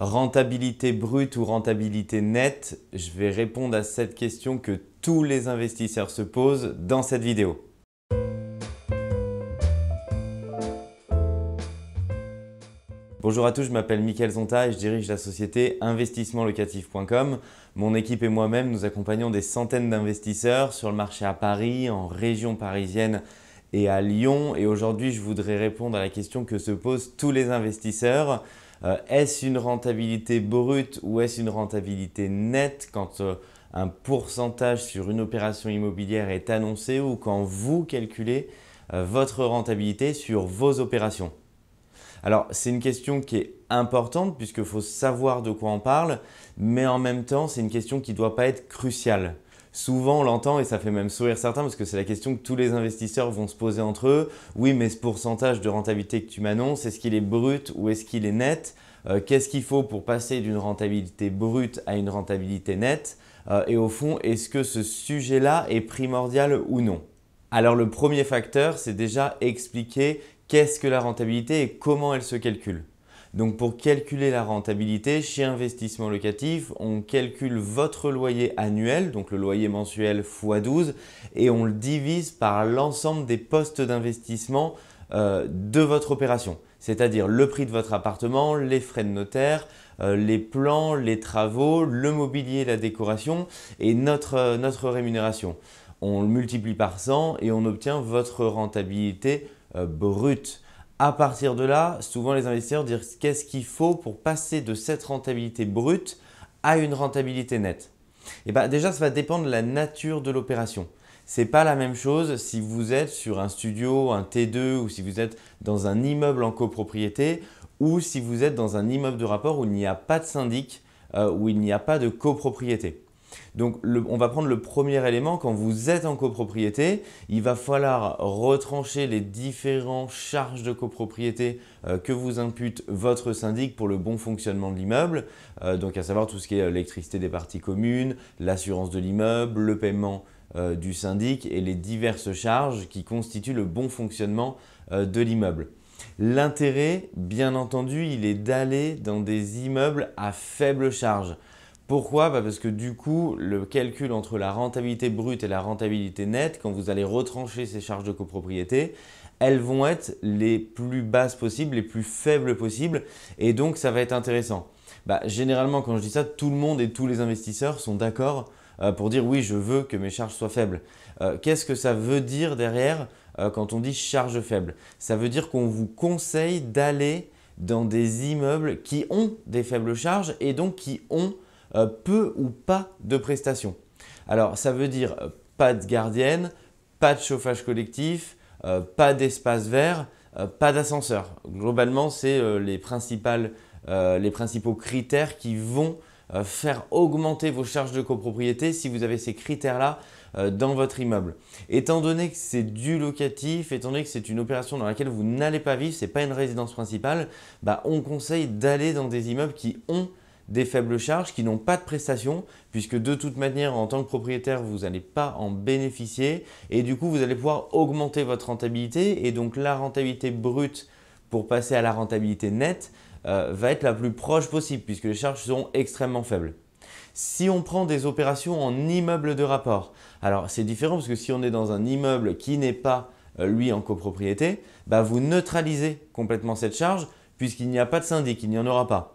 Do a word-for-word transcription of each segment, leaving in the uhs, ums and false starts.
Rentabilité brute ou rentabilité nette? Je vais répondre à cette question que tous les investisseurs se posent dans cette vidéo. Bonjour à tous, je m'appelle Mickael Zonta et je dirige la société investissement locatif point com. Mon équipe et moi-même, nous accompagnons des centaines d'investisseurs sur le marché à Paris, en région parisienne et à Lyon. Et aujourd'hui, je voudrais répondre à la question que se posent tous les investisseurs. Euh, est-ce une rentabilité brute ou est-ce une rentabilité nette quand euh, un pourcentage sur une opération immobilière est annoncé ou quand vous calculez euh, votre rentabilité sur vos opérations ? Alors, c'est une question qui est importante puisqu'il faut savoir de quoi on parle, mais en même temps, c'est une question qui ne doit pas être cruciale. Souvent, on l'entend et ça fait même sourire certains parce que c'est la question que tous les investisseurs vont se poser entre eux. Oui, mais ce pourcentage de rentabilité que tu m'annonces, est-ce qu'il est brut ou est-ce qu'il est net ? euh, Qu'est-ce qu'il faut pour passer d'une rentabilité brute à une rentabilité nette ? euh, Et au fond, est-ce que ce sujet-là est primordial ou non ? Alors, le premier facteur, c'est déjà expliquer qu'est-ce que la rentabilité et comment elle se calcule. Donc pour calculer la rentabilité, chez Investissement Locatif, on calcule votre loyer annuel, donc le loyer mensuel fois douze, et on le divise par l'ensemble des postes d'investissement euh, de votre opération. C'est-à-dire le prix de votre appartement, les frais de notaire, euh, les plans, les travaux, le mobilier, la décoration et notre, euh, notre rémunération. On le multiplie par cent et on obtient votre rentabilité brut. À partir de là, souvent les investisseurs disent qu'est-ce qu'il faut pour passer de cette rentabilité brute à une rentabilité nette. Et bien déjà, ça va dépendre de la nature de l'opération. C'est pas la même chose si vous êtes sur un studio, un T deux ou si vous êtes dans un immeuble en copropriété ou si vous êtes dans un immeuble de rapport où il n'y a pas de syndic, euh, où il n'y a pas de copropriété. Donc, le, on va prendre le premier élément. Quand vous êtes en copropriété, il va falloir retrancher les différentes charges de copropriété euh, que vous impute votre syndic pour le bon fonctionnement de l'immeuble. Euh, donc, à savoir tout ce qui est l'électricité des parties communes, l'assurance de l'immeuble, le paiement euh, du syndic et les diverses charges qui constituent le bon fonctionnement euh, de l'immeuble. L'intérêt, bien entendu, il est d'aller dans des immeubles à faible charge. Pourquoi ? Bah parce que du coup, le calcul entre la rentabilité brute et la rentabilité nette, quand vous allez retrancher ces charges de copropriété, elles vont être les plus basses possibles, les plus faibles possibles et donc ça va être intéressant. Bah, généralement, quand je dis ça, tout le monde et tous les investisseurs sont d'accord euh, pour dire « oui, je veux que mes charges soient faibles euh, ». Qu'est-ce que ça veut dire derrière euh, quand on dit « charges faibles » ? Ça veut dire qu'on vous conseille d'aller dans des immeubles qui ont des faibles charges et donc qui ont Euh, peu ou pas de prestations. Alors ça veut dire euh, pas de gardienne, pas de chauffage collectif, euh, pas d'espace vert, euh, pas d'ascenseur. Globalement, c'est euh, les, euh, les principaux critères qui vont euh, faire augmenter vos charges de copropriété si vous avez ces critères-là euh, dans votre immeuble. Étant donné que c'est du locatif, étant donné que c'est une opération dans laquelle vous n'allez pas vivre, ce n'est pas une résidence principale, bah, on conseille d'aller dans des immeubles qui ont des faibles charges, qui n'ont pas de prestations puisque de toute manière en tant que propriétaire vous n'allez pas en bénéficier et du coup vous allez pouvoir augmenter votre rentabilité et donc la rentabilité brute pour passer à la rentabilité nette euh, va être la plus proche possible puisque les charges seront extrêmement faibles. Si on prend des opérations en immeuble de rapport, alors c'est différent parce que si on est dans un immeuble qui n'est pas euh, lui en copropriété, bah, vous neutralisez complètement cette charge puisqu'il n'y a pas de syndic, il n'y en aura pas.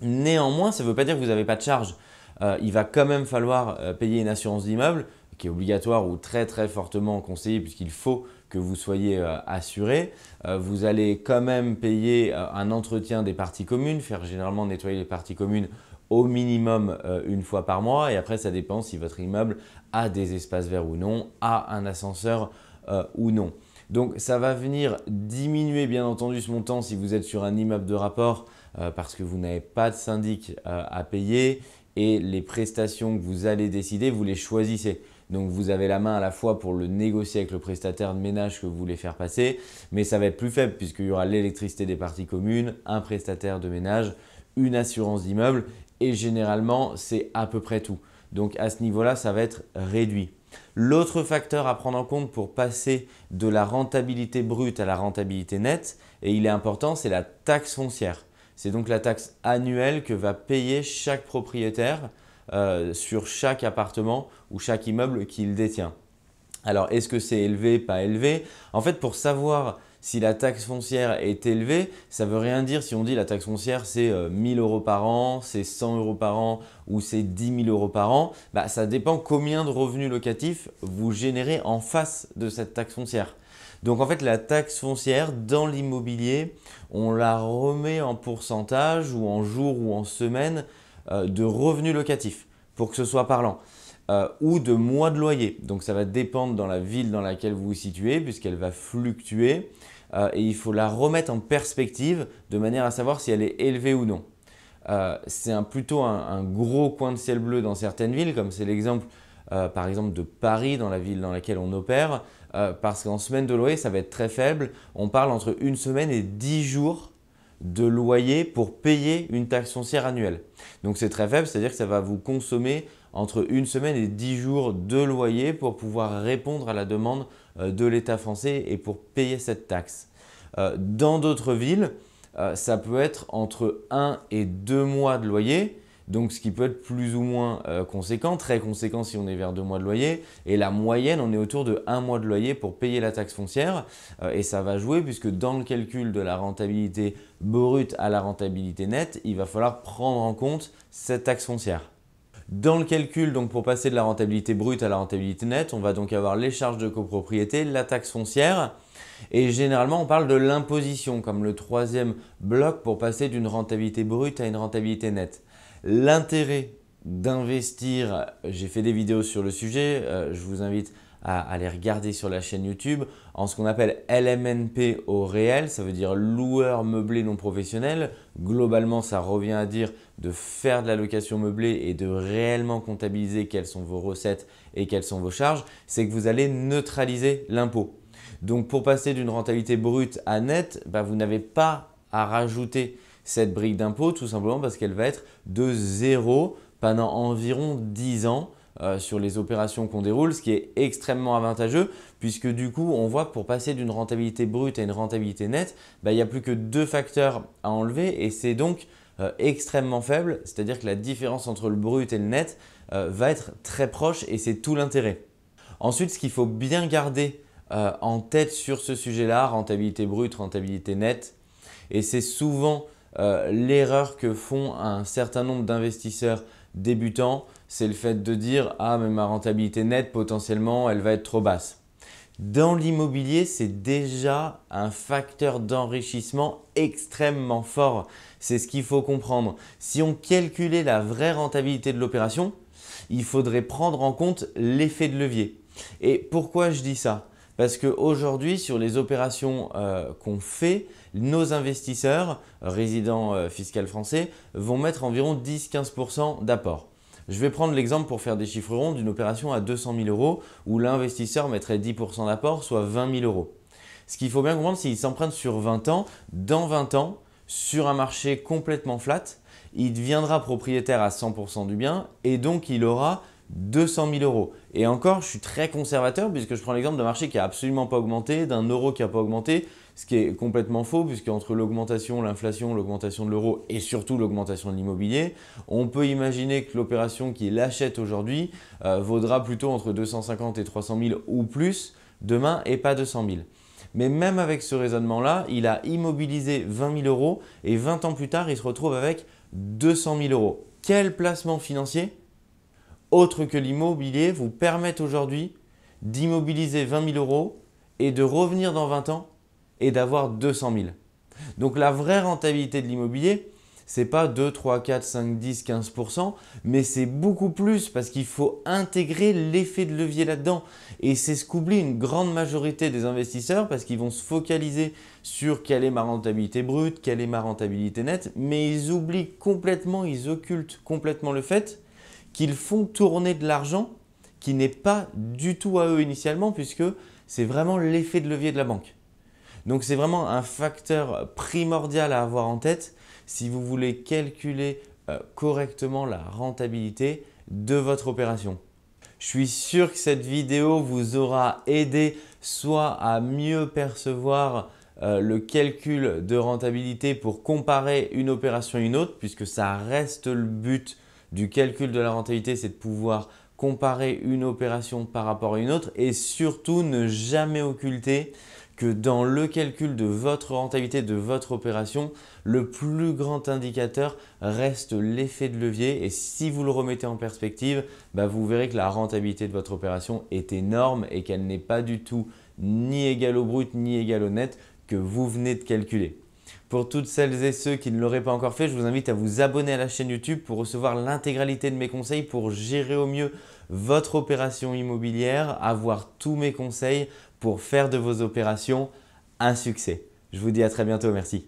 Néanmoins, ça ne veut pas dire que vous n'avez pas de charge. Euh, il va quand même falloir euh, payer une assurance d'immeuble qui est obligatoire ou très très fortement conseillée puisqu'il faut que vous soyez euh, assuré. Euh, vous allez quand même payer euh, un entretien des parties communes, faire généralement nettoyer les parties communes au minimum euh, une fois par mois et après ça dépend si votre immeuble a des espaces verts ou non, a un ascenseur euh, ou non. Donc ça va venir diminuer bien entendu ce montant si vous êtes sur un immeuble de rapport euh, parce que vous n'avez pas de syndic euh, à payer et les prestations que vous allez décider, vous les choisissez. Donc vous avez la main à la fois pour le négocier avec le prestataire de ménage que vous voulez faire passer, mais ça va être plus faible puisqu'il y aura l'électricité des parties communes, un prestataire de ménage, une assurance d'immeuble et généralement c'est à peu près tout. Donc à ce niveau-là, ça va être réduit. L'autre facteur à prendre en compte pour passer de la rentabilité brute à la rentabilité nette, et il est important, c'est la taxe foncière. C'est donc la taxe annuelle que va payer chaque propriétaire euh, sur chaque appartement ou chaque immeuble qu'il détient. Alors, est-ce que c'est élevé, pas élevé? En fait, pour savoir si la taxe foncière est élevée, ça ne veut rien dire si on dit la taxe foncière c'est euh, mille euros par an, c'est cent euros par an ou c'est dix mille euros par an. Bah, ça dépend combien de revenus locatifs vous générez en face de cette taxe foncière. Donc en fait, la taxe foncière dans l'immobilier, on la remet en pourcentage ou en jours ou en semaines euh, de revenus locatifs pour que ce soit parlant. Euh, ou de mois de loyer. Donc ça va dépendre dans la ville dans laquelle vous vous situez puisqu'elle va fluctuer euh, et il faut la remettre en perspective de manière à savoir si elle est élevée ou non. Euh, c'est un, plutôt un, un gros coin de ciel bleu dans certaines villes comme c'est l'exemple euh, par exemple de Paris dans la ville dans laquelle on opère euh, parce qu'en semaine de loyer ça va être très faible. On parle entre une semaine et dix jours de loyer pour payer une taxe foncière annuelle. Donc c'est très faible, c'est-à-dire que ça va vous consommer entre une semaine et dix jours de loyer pour pouvoir répondre à la demande de l'État français et pour payer cette taxe. Dans d'autres villes, ça peut être entre un et deux mois de loyer, donc ce qui peut être plus ou moins conséquent, très conséquent si on est vers deux mois de loyer, et la moyenne, on est autour de un mois de loyer pour payer la taxe foncière, et ça va jouer puisque dans le calcul de la rentabilité brute à la rentabilité nette, il va falloir prendre en compte cette taxe foncière. Dans le calcul, donc pour passer de la rentabilité brute à la rentabilité nette, on va donc avoir les charges de copropriété, la taxe foncière et généralement on parle de l'imposition comme le troisième bloc pour passer d'une rentabilité brute à une rentabilité nette. L'intérêt d'investir, j'ai fait des vidéos sur le sujet, euh, je vous invite à aller regarder sur la chaîne YouTube en ce qu'on appelle L M N P au réel, ça veut dire loueur meublé non professionnel. Globalement, ça revient à dire de faire de la location meublée et de réellement comptabiliser quelles sont vos recettes et quelles sont vos charges, c'est que vous allez neutraliser l'impôt. Donc pour passer d'une rentabilité brute à nette, bah, vous n'avez pas à rajouter cette brique d'impôt tout simplement parce qu'elle va être de zéro pendant environ dix ans. Euh, sur les opérations qu'on déroule, ce qui est extrêmement avantageux puisque du coup, on voit que pour passer d'une rentabilité brute à une rentabilité nette, bah, il n'y a plus que deux facteurs à enlever et c'est donc euh, extrêmement faible, c'est-à-dire que la différence entre le brut et le net euh, va être très proche et c'est tout l'intérêt. Ensuite, ce qu'il faut bien garder euh, en tête sur ce sujet-là, rentabilité brute, rentabilité nette, et c'est souvent euh, l'erreur que font un certain nombre d'investisseurs débutants, c'est le fait de dire « Ah, mais ma rentabilité nette, potentiellement, elle va être trop basse. » Dans l'immobilier, c'est déjà un facteur d'enrichissement extrêmement fort. C'est ce qu'il faut comprendre. Si on calculait la vraie rentabilité de l'opération, il faudrait prendre en compte l'effet de levier. Et pourquoi je dis ça ? Parce qu'aujourd'hui, sur les opérations euh, qu'on fait, nos investisseurs, résidents euh, fiscaux français, vont mettre environ dix à quinze pour cent d'apport. Je vais prendre l'exemple pour faire des chiffres ronds d'une opération à deux cent mille euros où l'investisseur mettrait dix pour cent d'apport, soit vingt mille euros. Ce qu'il faut bien comprendre, c'est qu'il s'emprunte sur vingt ans. Dans vingt ans, sur un marché complètement flat, il deviendra propriétaire à cent pour cent du bien et donc il aura deux cent mille euros. Et encore, je suis très conservateur puisque je prends l'exemple d'un marché qui n'a absolument pas augmenté, d'un euro qui n'a pas augmenté, ce qui est complètement faux puisque entre l'augmentation, l'inflation, l'augmentation de l'euro et surtout l'augmentation de l'immobilier, on peut imaginer que l'opération qu'il achète aujourd'hui euh, vaudra plutôt entre deux cent cinquante et trois cent mille ou plus demain et pas deux cent mille. Mais même avec ce raisonnement-là, il a immobilisé vingt mille euros et vingt ans plus tard, il se retrouve avec deux cent mille euros. Quel placement financier autre que l'immobilier vous permettent aujourd'hui d'immobiliser vingt mille euros et de revenir dans vingt ans et d'avoir deux cent mille. Donc la vraie rentabilité de l'immobilier, ce n'est pas deux, trois, quatre, cinq, dix, quinze pour cent, mais c'est beaucoup plus parce qu'il faut intégrer l'effet de levier là-dedans. Et c'est ce qu'oublie une grande majorité des investisseurs parce qu'ils vont se focaliser sur quelle est ma rentabilité brute, quelle est ma rentabilité nette, mais ils oublient complètement, ils occultent complètement le fait qu'ils font tourner de l'argent qui n'est pas du tout à eux initialement puisque c'est vraiment l'effet de levier de la banque. Donc c'est vraiment un facteur primordial à avoir en tête si vous voulez calculer correctement la rentabilité de votre opération. Je suis sûr que cette vidéo vous aura aidé soit à mieux percevoir euh, le calcul de rentabilité pour comparer une opération à une autre, puisque ça reste le but du calcul de la rentabilité, c'est de pouvoir comparer une opération par rapport à une autre et surtout ne jamais occulter que dans le calcul de votre rentabilité, de votre opération, le plus grand indicateur reste l'effet de levier. Et si vous le remettez en perspective, bah vous verrez que la rentabilité de votre opération est énorme et qu'elle n'est pas du tout ni égale au brut ni égale au net que vous venez de calculer. Pour toutes celles et ceux qui ne l'auraient pas encore fait, je vous invite à vous abonner à la chaîne YouTube pour recevoir l'intégralité de mes conseils pour gérer au mieux votre opération immobilière, avoir tous mes conseils pour faire de vos opérations un succès. Je vous dis à très bientôt, merci.